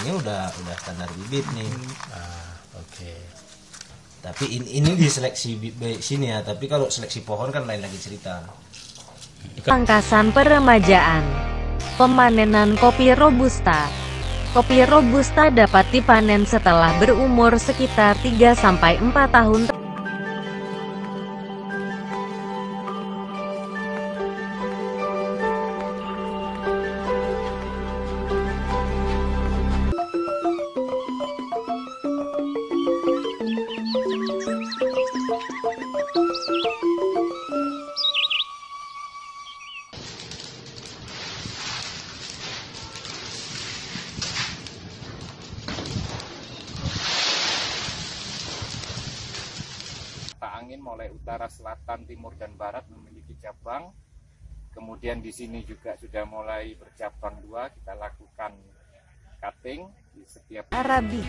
ini udah standar bibit nih. Oke. Tapi ini di seleksi bibit sini ya, tapi kalau seleksi pohon kan lain lagi cerita. Pangkasan peremajaan. Pemanenan kopi robusta. Kopi robusta dapat dipanen setelah berumur sekitar 3-4 tahun. Angin mulai utara, selatan, timur, dan barat memiliki cabang. Kemudian di sini juga sudah mulai bercabang dua. Kita lakukan cutting di setiap Arabica.